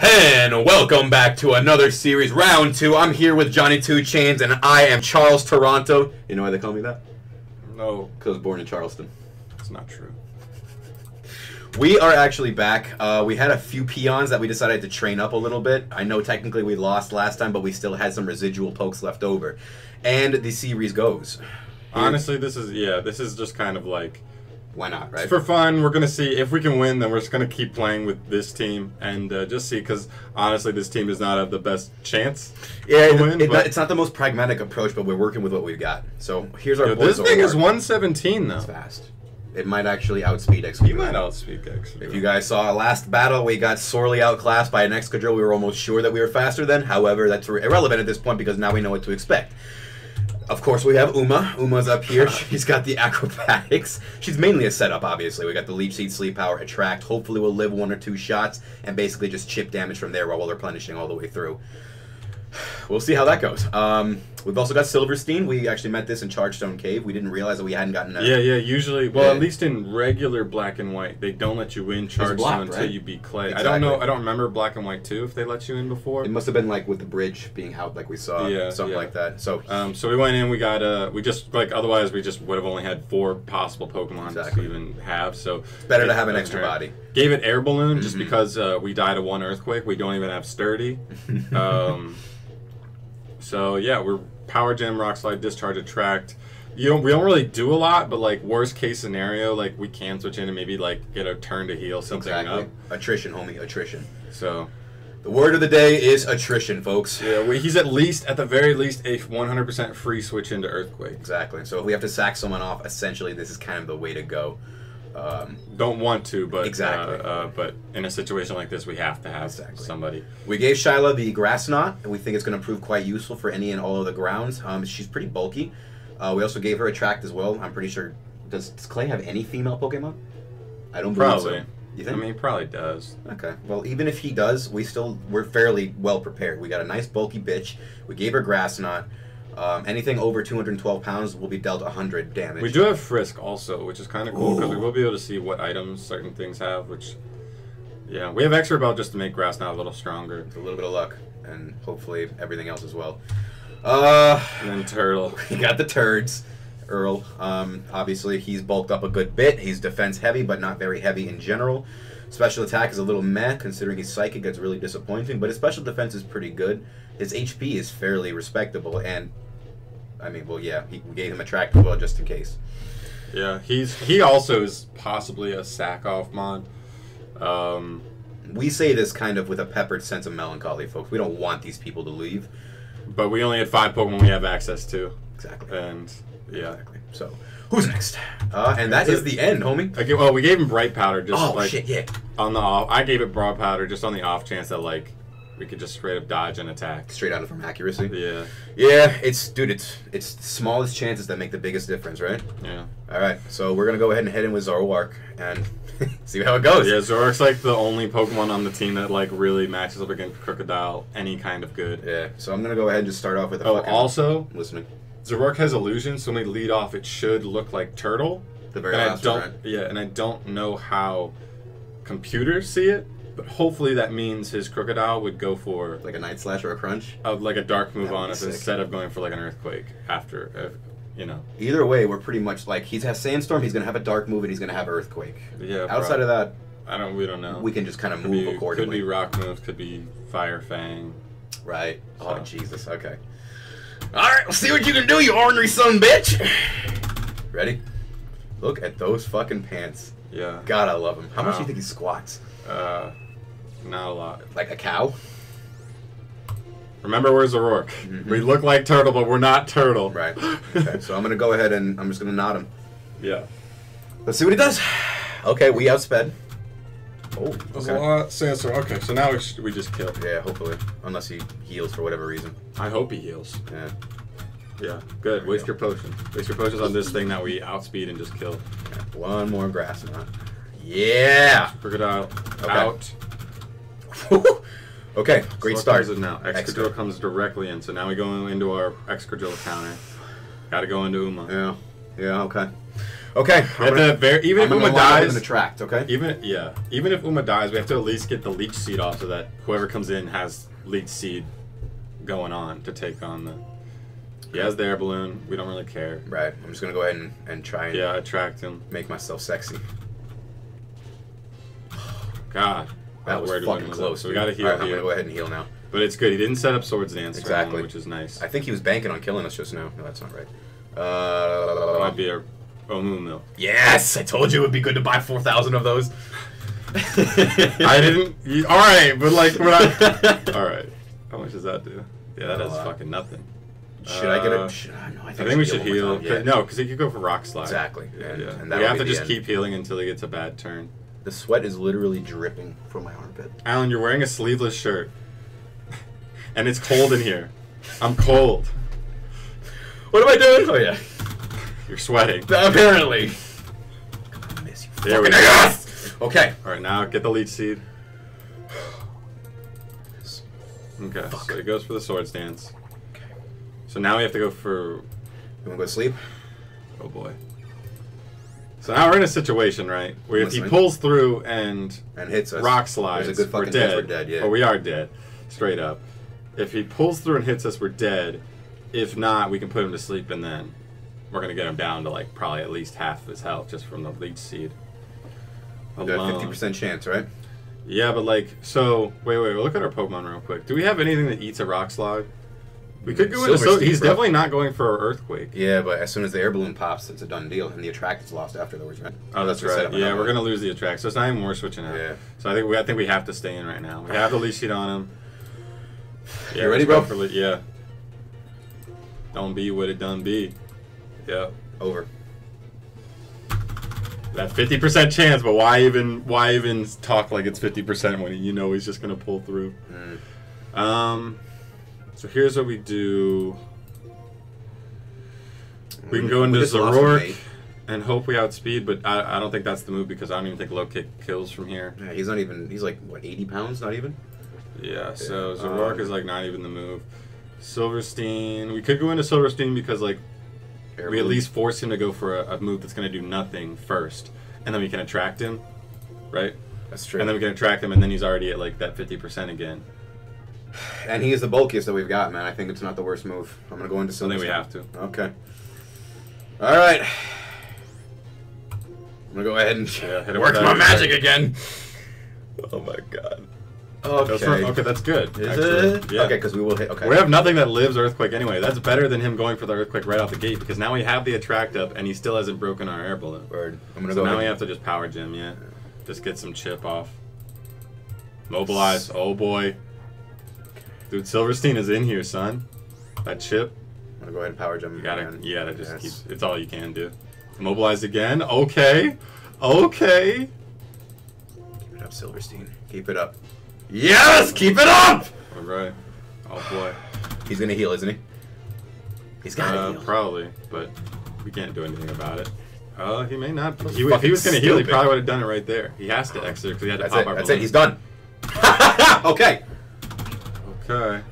And welcome back to another series, round two. I'm here with Johnny Two Chains, and I am Charles Toronto. You know why they call me that? No. Because I was born in Charleston. That's not true. We are actually back. We had a few peons that we decided to train up a little bit. I know technically we lost last time, but we still had some residual pokes left over. And the series goes. Honestly, this is just kind of like... Why not, right? For fun, we're going to see if we can win, then we're just going to keep playing with this team and just see, because honestly, this team does not have the best chance to win. It's not the most pragmatic approach, but we're working with what we've got. So here's our boys. This thing is 117, though. It's fast. It might actually outspeed Excadrill. You might outspeed Excadrill. If you guys saw our last battle, we got sorely outclassed by an Excadrill. We were almost sure that we were faster then. However, that's irrelevant at this point because now we know what to expect. Of course, we have Uma. Uma's up here. She's got the acrobatics. She's mainly a setup, obviously. We got the Leech Seed, Sleep Power, Attract. Hopefully, we'll live one or two shots and basically just chip damage from there while replenishing all the way through. We'll see how that goes. We've also got Silverstein. We actually met this in Chargestone Cave. We didn't realize that we hadn't gotten a... Yeah, usually... Well, at least in regular Black and White, they don't let you in Chargestone until you beat Clay. Exactly. I don't know. I don't remember Black and White 2 if they let you in before. It must have been, like, with the bridge being out like we saw. Yeah, something like that. So so we went in. We got... we just... Like, otherwise, we just would have only had 4 possible Pokemon to even have, so... It's better to have an extra body. Gave it Air Balloon just because we died of 1 Earthquake. We don't even have Sturdy. So yeah, we're Power Gem, Rock Slide, Discharge, Attract. We don't really do a lot, but like worst case scenario, like we can switch in and maybe like get a turn to heal something up. Attrition, homie, attrition. So the word of the day is attrition, folks. Yeah, he's at the very least a 100% free switch into Earthquake. Exactly. So if we have to sack someone off, essentially this is kind of the way to go. Don't want to, but exactly. But in a situation like this, we have to have somebody. We gave Shyla the Grass Knot, and we think it's going to prove quite useful for any and all of the grounds. She's pretty bulky. We also gave her Attract as well. I'm pretty sure. Does Clay have any female Pokemon? I don't believe so. You think? I mean, he probably does. Okay. Well, even if he does, we're fairly well prepared. We got a nice bulky bitch. We gave her Grass Knot. Anything over 212 pounds will be dealt 100 damage. We do have Frisk also, which is kind of cool because we will be able to see what items certain things have, which, yeah, we have extra belt just to make Grass Knot a little stronger. It's a little bit of luck, and hopefully everything else as well. And then Turtle. We got the turds. Earl, obviously he's bulked up a good bit. He's defense heavy, but not very heavy in general. Special attack is a little meh, considering his psychic. That's really disappointing, but his special defense is pretty good. His HP is fairly respectable, and I mean, well, yeah, we gave him Attract as well, just in case. Yeah, he also is possibly a sack-off mod. We say this kind of with a peppered sense of melancholy, folks. We don't want these people to leave. But we only had 5 Pokemon we have access to. Exactly. And, yeah. Exactly. So, who's next? And that is the end, homie. Okay, well, we gave him Bright Powder just on the off. I gave it Broad Powder just on the off chance that, like, we could just straight up dodge and attack. Straight out of from accuracy? Yeah. Yeah, it's the smallest chances that make the biggest difference, right? Yeah. Alright, so we're gonna go ahead and head in with Zoroark and see how it goes. Yeah, Zoroark's like the only Pokemon on the team that like really matches up against Crocodile any kind of good. Yeah. So I'm gonna go ahead and just start off with a Zoroark has illusion, so when we lead off it should look like Turtle. The very last one, right? Yeah, and I don't know how computers see it. But hopefully that means his Crocodile would go for... Like a Night Slash or a Crunch? Like a Dark move on us instead of going for like an Earthquake after, you know. Either way, we're pretty much like, he has Sandstorm, he's going to have a Dark move, and he's going to have Earthquake. Yeah. Outside of that... we don't know. We can just kind of move accordingly. Could be Rock moves, could be Fire Fang. Right. So. Oh, Jesus. Okay. Alright, we'll see what you can do, you ornery son bitch! Ready? Look at those fucking pants. Yeah. God, I love him. How much do you think he squats? Not a lot. Like a cow? Remember, we're Zoroark. We look like Turtle, but we're not Turtle. Right. Okay, so I'm going to go ahead and I'm just going to nod him. Yeah. Let's see what he does. Okay, we outsped. Oh, okay. Okay, so now we just kill. Yeah, hopefully. Unless he heals for whatever reason. I hope he heals. Yeah. Yeah, good. Waste your potion. Waste your potions on this thing that we outspeed and just kill. Okay, one more Grass Knot. Yeah! Crocodile. Okay. Out. Okay, great start. Now Excadrill comes directly in, so now we go into our Excadrill counter. Got to go into Uma. Yeah. Yeah. Okay. Okay. Even if Uma dies, we have to at least get the leech seed off so that whoever comes in has leech seed going on to take on the... He has the air balloon. We don't really care. Right. I'm just going to go ahead and try and... Yeah, attract him. Make myself sexy. God. That was fucking close. So we got to heal here. Right, I'm going to go ahead and heal now. But it's good. He didn't set up Swords Dance exactly, which is nice. I think he was banking on killing us just now. No, that's not right. That might be a... Oh, Moon Milk. Yes! I told you it would be good to buy 4,000 of those. I didn't... Alright, but like... Alright. How much does that do? Yeah, that does fucking nothing. Should I get a... Should I? No, I think we should heal. Yeah. No, because he could go for Rock Slide. Exactly. And we have to just keep healing until he gets a bad turn. The sweat is literally dripping from my armpit. Alan, you're wearing a sleeveless shirt. And it's cold in here. I'm cold. What am I doing? Oh, yeah. You're sweating. Apparently. I miss you. There we go. Yes! Okay. All right, now get the leech seed. Okay, so he goes for the Swords Dance. Okay. So now we have to go for... You want to go to sleep? Oh, boy. So now we're in a situation, right, where if he pulls through and hits us, Rock Slides, we're dead. We're dead, yeah. Oh, we are dead. Straight up. If he pulls through and hits us, we're dead. If not, we can put him to sleep, and then we're going to get him down to, like, probably at least half his health just from the leech seed. A 50% chance, right? Yeah, but, like, so... Wait, look at our Pokemon real quick. Do we have anything that eats a Rock Slug? We could go into... So he's definitely not going for an Earthquake. Yeah, but as soon as the air balloon pops, it's a done deal, and the attract is lost afterwards, right? Oh, that's right. Yeah, we're going to lose the attract, so it's not even worth switching out. Yeah. So I think we have to stay in right now. We have the leech seed on him. Yeah, you ready, bro? Yeah. Don't be what it done be. Yeah. Over. That 50% chance, but why even talk like it's 50% when you know he's just gonna pull through? Mm. So here's what we do. We can go into Zoroark and hope we outspeed, but I don't think that's the move because I don't even think low kick kills from here. Yeah, he's not even. He's like what, 80 pounds? Not even. Yeah, so Zoroark is like not even the move. Silverstein, we could go into Silverstein because like we at least force him to go for a move that's going to do nothing first, and then we can attract him, right? That's true. And then we can attract him, and then he's already at like that 50% again. And he is the bulkiest that we've got, man. I think it's not the worst move. I'm going to go into Silverstein. I think we have to. Okay. All right. I'm going to go ahead and work my magic again. Oh my god. Okay. Okay, that's good. Is it? Yeah. Okay, because we will hit. Okay. We have nothing that lives Earthquake anyway. That's better than him going for the Earthquake right off the gate because now we have the attract up and he still hasn't broken our air balloon. Bird. I'm gonna go now. We have to just power gem, yeah. Just get some chip off. Mobilize. Oh boy. Dude, Silverstein is in here, son. That chip. I'm gonna go ahead and power gem. You gotta just keep. It's all you can do. Mobilize again. Okay. Okay. Keep it up, Silverstein. Keep it up. Yes! Keep it up! Alright. Oh boy. He's gonna heal, isn't he? He's gotta heal. Probably, but we can't do anything about it. He may not. If he was gonna heal, he probably would have done it right there. He has to exit because he had to pop our balloon. That's it, he's done. Okay. Okay.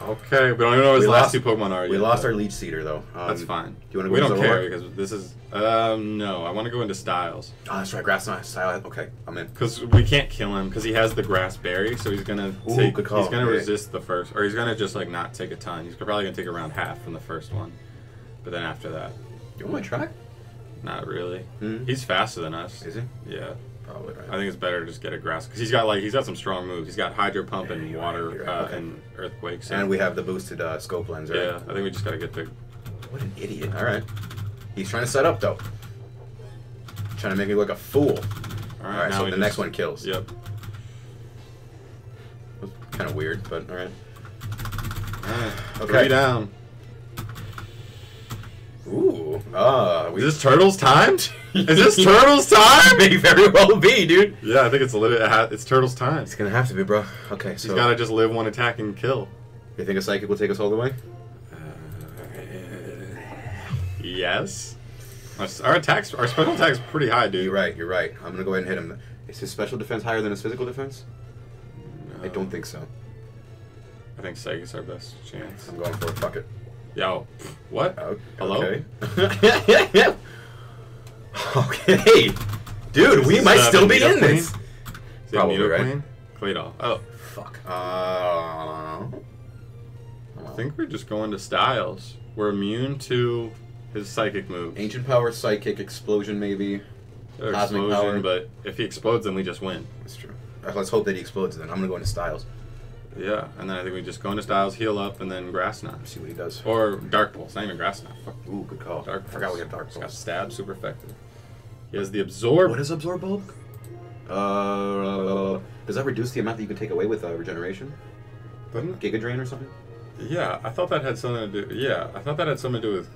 Okay, we don't even know what his last two Pokemon are yet. We lost our Leech Seeder, though. That's fine. Do you want to go into Zoroark? We don't care, because this is... no, I want to go into Styles. Oh, that's right. Grass Style. Okay, I'm in. Because we can't kill him, because he has the Grass Berry, so he's going to take... He's going to resist the first... Or he's going to just, like, not take a ton. He's probably going to take around half from the first one. But then after that... You want to try? Not really. Mm-hmm. He's faster than us. Is he? Yeah. Probably right. I think it's better to just get a grass because he's got some strong moves. He's got hydro pump and water and earthquake. So. And we have the boosted scope lens. Right? Yeah, I think we just gotta get the. What an idiot! All right, he's trying to set up though. Trying to make me look a fool. All right so the next one kills. Yep. Kind of weird, but all right. Okay. Three down. Ooh. Is this Turtles time? Is this Turtles time? May very well be, dude. Yeah, I think it's a little. It's Turtles time. It's gonna have to be, bro. Okay, so he's gotta just live one attack and kill. You think a psychic will take us all the way? Yes. Our special attack's pretty high, dude. You're right. I'm gonna go ahead and hit him. Is his special defense higher than his physical defense? No. I don't think so. I think psychic's our best chance. I'm going for it. Fuck it. Yo, what? Hello? Okay. Okay. Dude, we might still be in this. Probably, right? Claydol. Oh. Fuck. I think we're just going to Styles. We're immune to his psychic moves. Ancient power, psychic, explosion maybe. Or cosmic explosion, power. But if he explodes, then we just win. That's true. Let's hope that he explodes then. I'm going to go into Styles. Yeah, and then I think we just go into Styles, heal up, and then Grass Knot. See what he does. Or Dark Pulse. Not even Grass Knot. Fuck. Ooh, good call. Dark Pulse. I forgot we have Dark Pulse. He's got Stab, super effective. He has the Absorb. What is Absorb Bulb? Does that reduce the amount that you can take away with regeneration? Doesn't Giga Drain or something? Yeah, I thought that had something to do. Yeah, I thought that had something to do with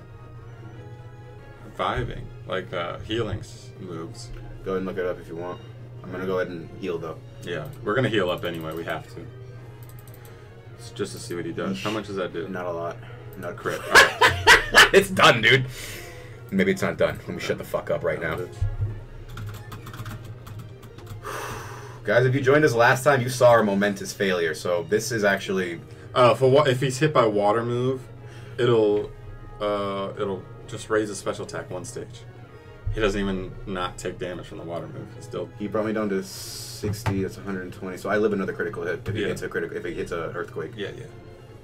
reviving, like healing moves. Go ahead and look it up if you want. I'm gonna go ahead and heal though. Yeah, we're gonna heal up anyway. We have to. It's just to see what he does. How much does that do? Not a lot. Not a crit. Right. It's done, dude. Maybe it's not done. Let me shut the fuck up right now. Guys, if you joined us last time, you saw our momentous failure. So this is actually, if he's hit by water move, it'll just raise his special attack one stage. He doesn't even not take damage from the water move. It's still. He brought me down to 60. That's 120. So I live another critical hit if he hits a critical. If he hits an earthquake. Yeah, yeah.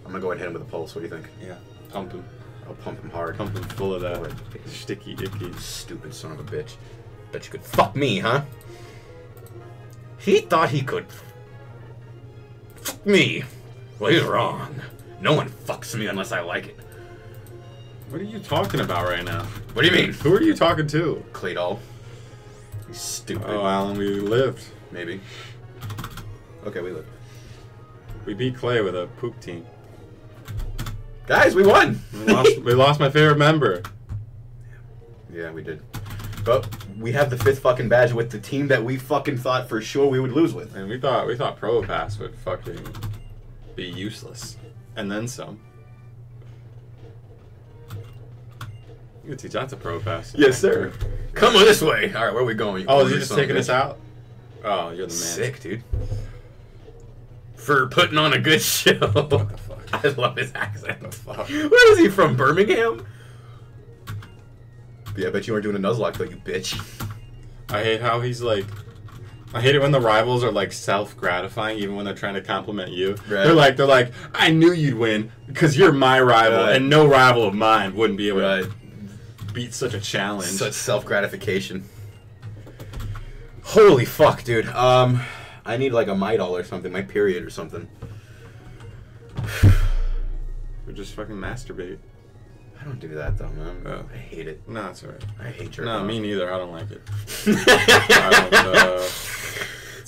I'm gonna go ahead and hit him with a pulse. What do you think? Yeah. Pump him. I'll pump him hard. Pump him full of that sticky icky. Stupid son of a bitch. Bet you could fuck me, huh? He thought he could fuck me. Well, he's wrong. No one fucks me unless I like it. What are you talking about right now? What do you mean? Who are you talking to? Claydol. He's stupid. Oh, Alan, we lived. Maybe. Okay, we lived. We beat Clay with a poop team. Guys, we won! We lost my favorite member. Yeah, we did. But we have the 5th fucking badge with the team that we fucking thought for sure we would lose with. And we thought Probopass would fucking be useless. And then some. You could teach that to Probopass. Yes, sir. Come on this way. Alright, where are we going? Oh, you're just taking us out? Oh, you're the man. Sick, dude. For putting on a good show. What the fuck? I love his accent. What the fuck? Where is he from? Birmingham? Yeah, I bet you weren't doing a Nuzlocke though, you bitch. I hate how he's like... I hate it when the rivals are like self-gratifying, even when they're trying to compliment you. Right. They're like, I knew you'd win because you're my rival, and no rival of mine wouldn't be able to beat such a challenge. Such self-gratification. Holy fuck, dude. I need like a Midol or something, my period or something. Or just fucking masturbate. I don't do that though, man. Oh. I hate it. No, it's alright. I hate jerking off. No, me neither. I don't like it. It's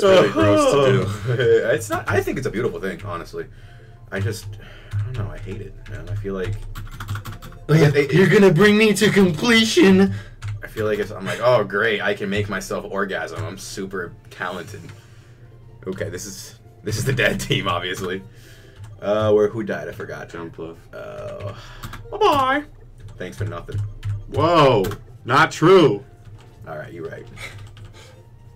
really gross to do. It's not. I think it's a beautiful thing, honestly. I don't know. I hate it, man. I feel like, you're gonna bring me to completion. I feel like I'm like, oh great, I can make myself orgasm. I'm super talented. Okay, this is the dead team, obviously. Who died? I forgot. Jumpluff. Oh. Bye-bye. Thanks for nothing. Whoa. Not true. All right, you're right.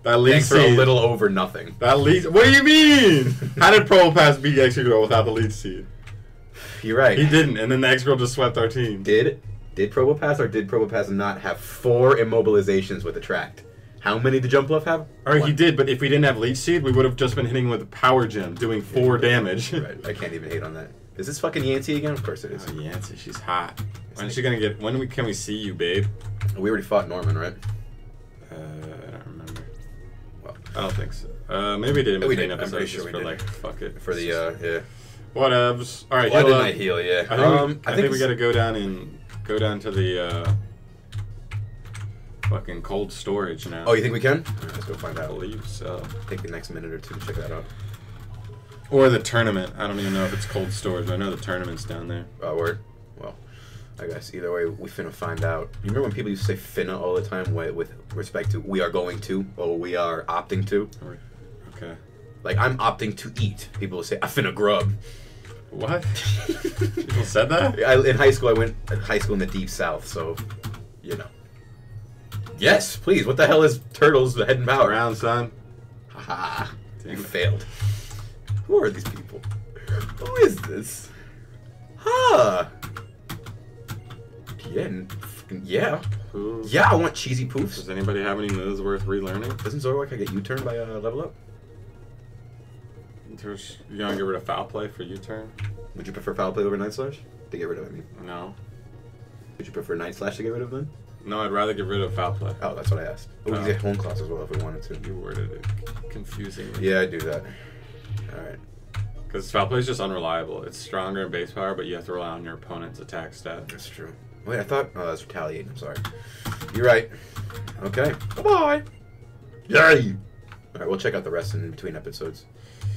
That leads for a little over nothing. That leads... What do you mean? How did Probopass beat Excadrill without the lead seed? You're right. He didn't, and then the Excadrill just swept our team. Did Probopass or did Probopass not have 4 immobilizations with Attract? How many did Jumpluff have? Or he did, but if we didn't have lead seed, we would have just been hitting with a Power Gem, doing 4 damage. Right. I can't even hate on that. Is this fucking Yancy again? Of course it is. Oh, Yancy, she's hot. When is she gonna get? When can we see you, babe? We already fought Norman, right? I don't remember. Well, I don't think so. Maybe we did. We didn't. I'm pretty sure we did. Like, fuck it. For the yeah. Whatevs. All right. Well, I heal. Yeah. I think we gotta go down to the fucking cold storage now. Oh, you think we can? All right, let's go find out. I believe so. Take the next minute or two to check that out. Or the tournament. I don't even know if it's cold storage, but I know the tournament's down there. Oh, word. Well, I guess either way, we finna find out. You remember when people used to say finna all the time with respect to we are going to, or we are opting to? Okay. Like, I'm opting to eat. People will say, I finna grub. What? People said that? In high school, I went to high school in the deep south, so, you know. Yes, please. What the hell is turtles heading about? Around, son. Ha-ha. You failed. Who are these people? Who is this? Huh? Yeah. poofs? Yeah, I want cheesy poofs. Does anybody have any moves worth relearning? Doesn't Zoroark get U-turn by level up? There's, you're gonna get rid of foul play for U-turn? Would you prefer foul play over Night Slash? To get rid of, I mean. No. Would you prefer Night Slash to get rid of then? No, I'd rather get rid of foul play. Oh, that's what I asked. Oh, we could get home class as well if we wanted to. You worded it confusingly. Yeah, I do that. Alright. Because foul play is just unreliable. It's stronger in base power, but you have to rely on your opponent's attack stat. That's true. Wait, I thought... Oh, that's retaliating. I'm sorry. You're right. Okay. Bye-bye. Yay! Alright, we'll check out the rest in between episodes.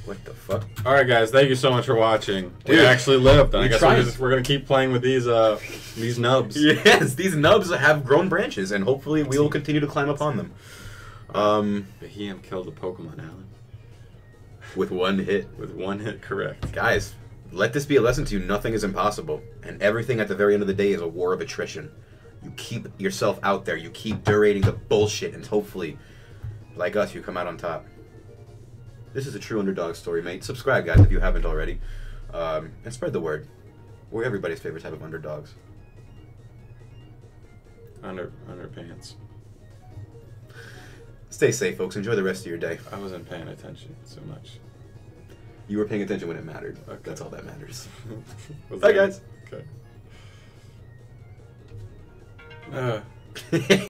What the fuck? Alright, guys. Thank you so much for watching. Dude, we actually lived. And I guess we're going to keep playing with these nubs. Yes, these nubs have grown branches, and hopefully we will continue to climb upon them. Behem killed the Pokemon, Alan. With one hit. With one hit, correct. Guys, let this be a lesson to you. Nothing is impossible. And everything at the very end of the day is a war of attrition. You keep yourself out there. You keep durating the bullshit. And hopefully, like us, you come out on top. This is a true underdog story, mate. Subscribe, guys, if you haven't already. And spread the word. We're everybody's favorite type of underdogs. Underpants. Stay safe, folks. Enjoy the rest of your day. I wasn't paying attention so much. You were paying attention when it mattered. Okay. That's all that matters. Bye, guys. Okay.